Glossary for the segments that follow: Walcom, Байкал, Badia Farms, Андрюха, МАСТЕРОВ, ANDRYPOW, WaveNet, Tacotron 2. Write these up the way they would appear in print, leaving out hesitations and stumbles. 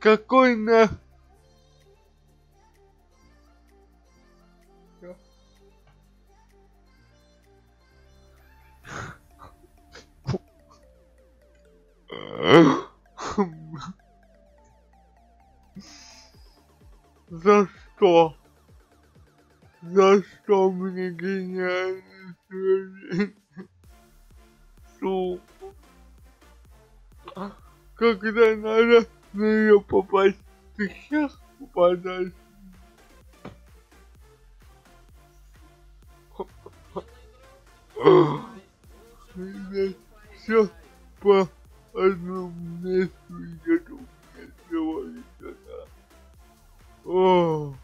Какой на... За что? За что мне гениальный человек? Сука. Когда надо на нее попасть, ты сейчас попадаешь. Здесь все по одному месту идет. Oh.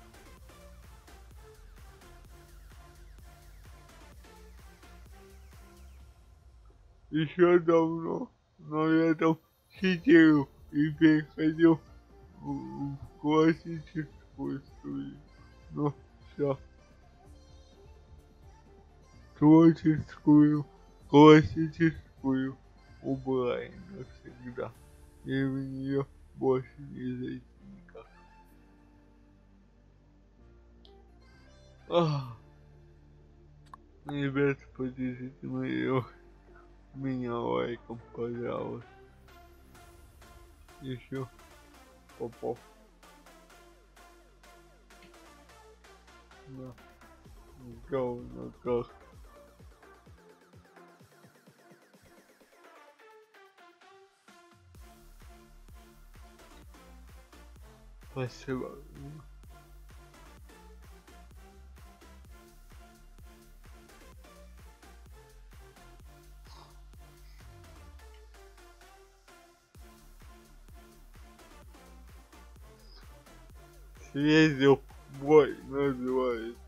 Еще давно, но я там сидел и переходил в классическую историю. Но все. Творческую, классическую убрали навсегда. И в нее больше не зайти никак. Ах, ребят, поддержите меня лайком, пожалуйста. Еще попов. Да. Говно как. Спасибо. Съездил в бой, называется.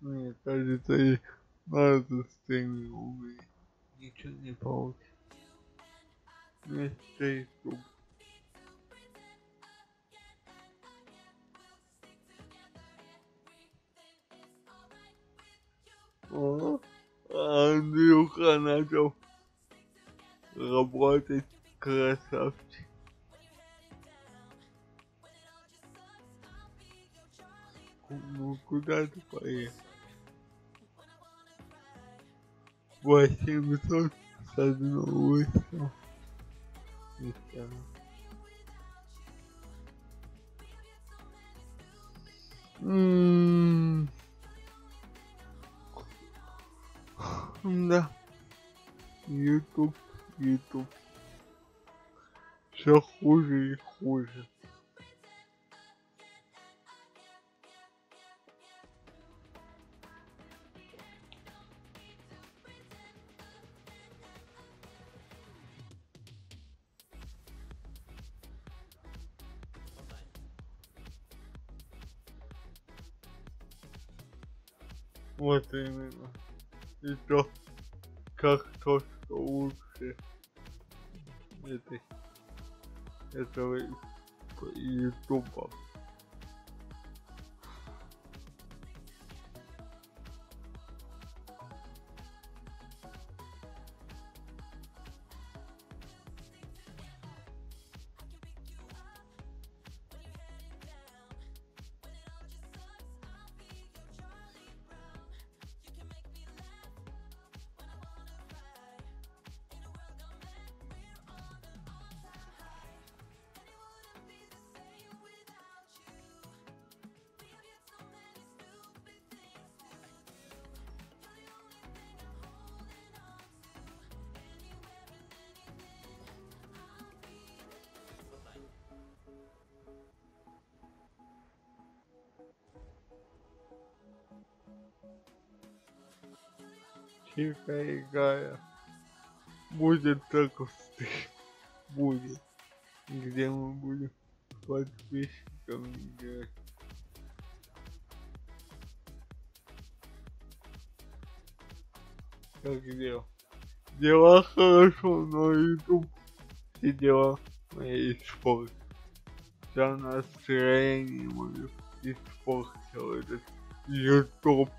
Мне кажется, и на этот стрим у меня ничего не получится. Мне стоит куб. Андрюха начал работать, красавчик. Ну куда ты поехал? 800 с одного выстрела. Да. YouTube. Все хуже и хуже. Вот именно. И то, как то, что лучше этого ютуба. Тихая игра будет только стрим, будет, где мы будем подписчикам играть. Как дела? Дела хорошо, но YouTube все дела мои испортили. Вся настроение мое испортило этот YouTube.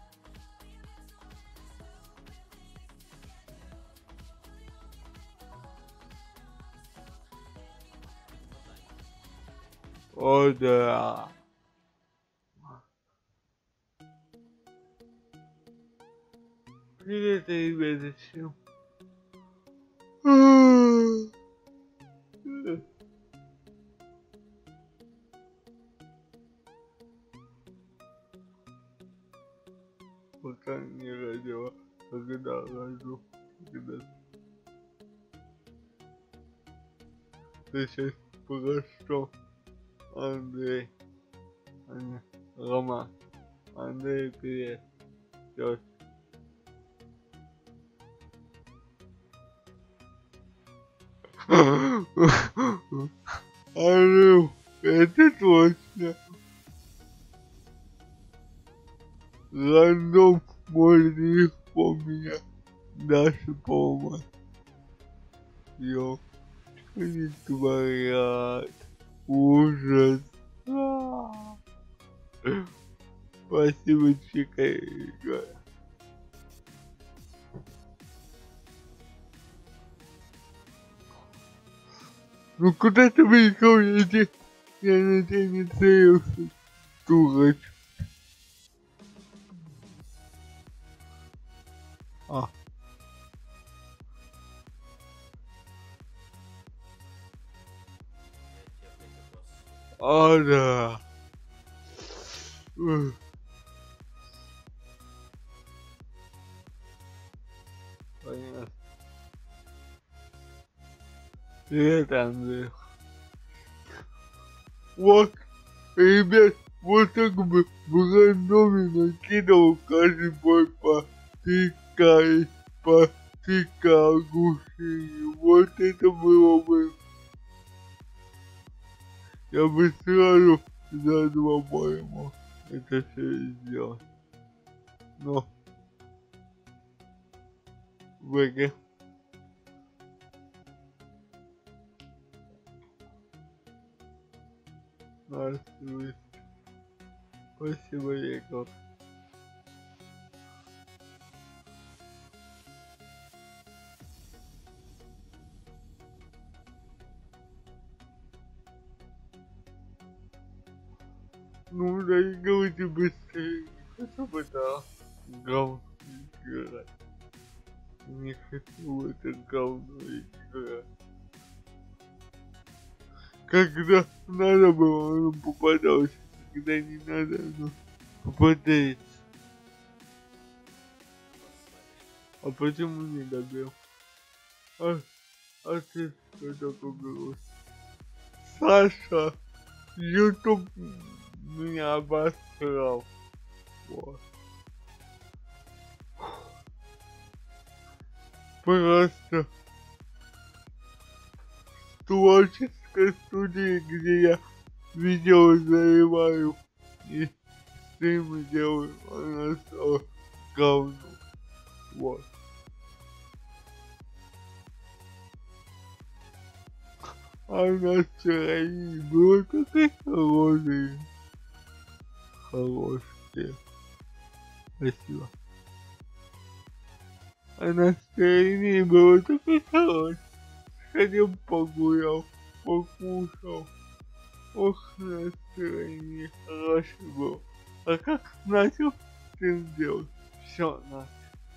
О да. Привет, ребята, всем. Пока не родила, когда рожу, когда... Ты сейчас про что? Андрей, Рома, Андрей, привет. Всё. Орел, это точно. Рандом может легко меня даже поломать. Ё, что они творят? Ужас. Спасибо, Чикаго. Ну куда ты выехал? Я на тебя не целился, дурач. А. О, да. Понятно. Привет, Андрей. Вот, ребят, вот так бы в рандоме накидывал каждый бой по 3К, по 3К оглушения. Вот это было бы. Я бы сразу за 2 боя мог это все сделать. Но... ВГ. Нас вышли. Спасибо, Егор. Ну да, играйте быстрее, не хочу бы это говно играть. Не хочу бы это говно играть. Когда надо было, он попадался, когда не надо, оно попадается. А почему не добил? А ты что такое было? Саша, YouTube меня обосрал. Вот. Просто творческая студия, где я видео заливаю и стримы делаю, она стала говном. Вот. Она вчера и была такая хорошая. Хорошая. Спасибо. А настроение было такое хорошее. Сходил погулял, покушал. Ох, настроение хорошее было. А как начал стрим делать? Все, нас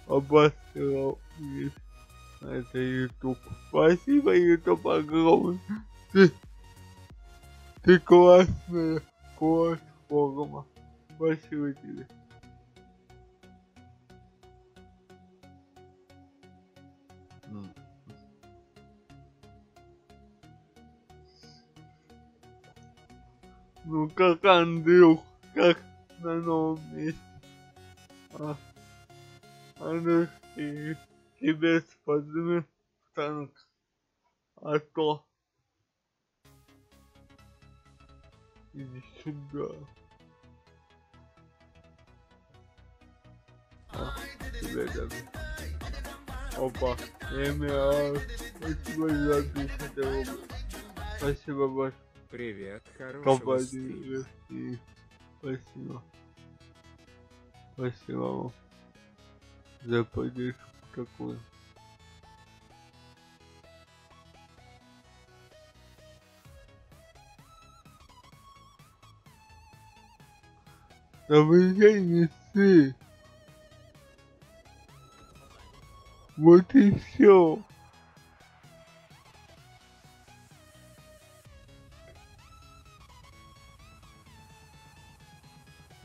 обосрал весь. Это YouTube. Спасибо, YouTube огромное. Ты классная платформа. Спасибо тебе. Ну как, Андрюх, как на новом месте? Andrew Kibes Pozimi Tank Ato Sugar. Opa, спасибо большое. Привет, хорошего стрима. Спасибо. Спасибо вам за поддержку такую. Да вы же не ссы. Вот и все.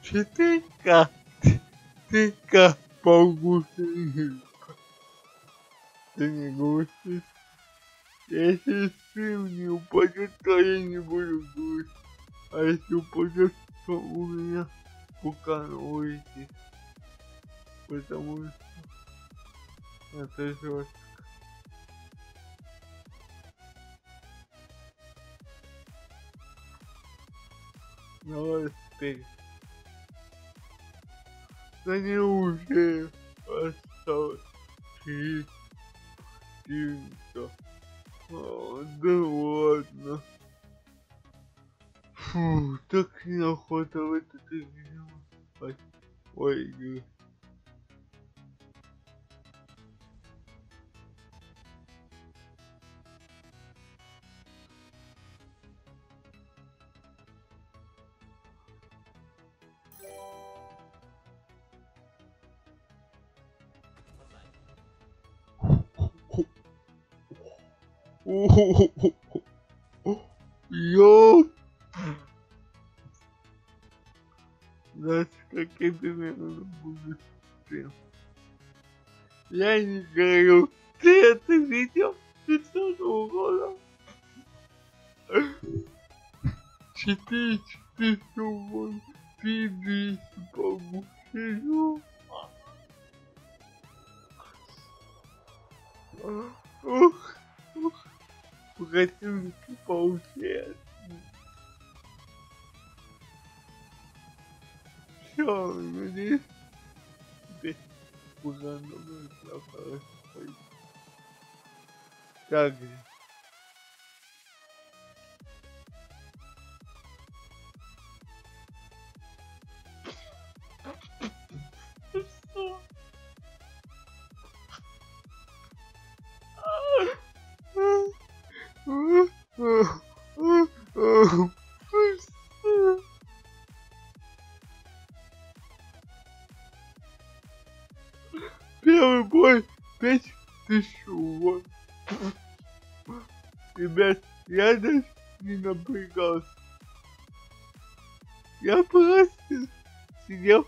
Четыка, тыка полгусы. Ты не глушишь. Если стрим не упадет, то я не буду глушить. А если упадет, то у меня пукан уйдет. Потому что... Это жестко. Давай теперь. Да не уже осталось. Чисто. Да ладно. Фу, так неохота в этот видео спать. Ой, Yo, that's the game. Я не говорю, ты это видел? 500 угодно. 4 угодно. 3 побушил. Ух, ух. Противники получают. Все, надеюсь, теперь уже нужно хорошо пойти. Так же. Первый бой 5000 вон. Ребят, я даже не напрягался. Я просто сидел,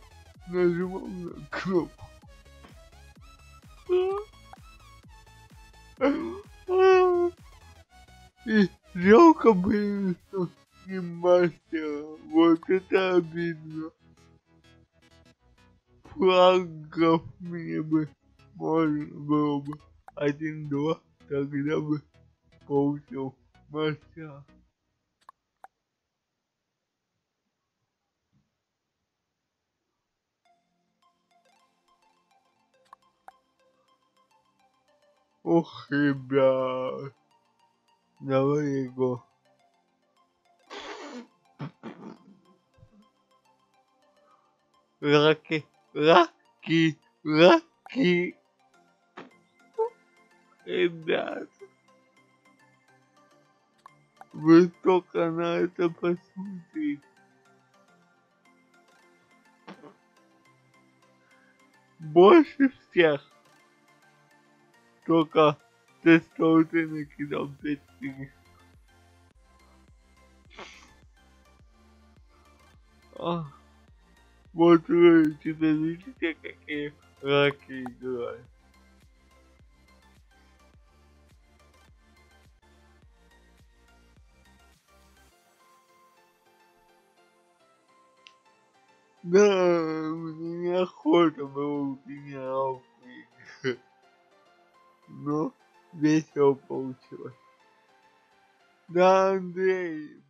нажимал на кнопку. И жалко было, что не мастера. Вот это обидно. Флагов мне бы можно было бы 1-2, тогда бы получил мастера. Ох, ребят, давай его. Раки. Раки. Ребят, вы только на это посмотрите. Больше всех. Только ты столты накидал 5 тысяч. Вот вы теперь видите, какие раки играют. Да, мне не охота. sort of moving out. No, this is so bullshit. Down there.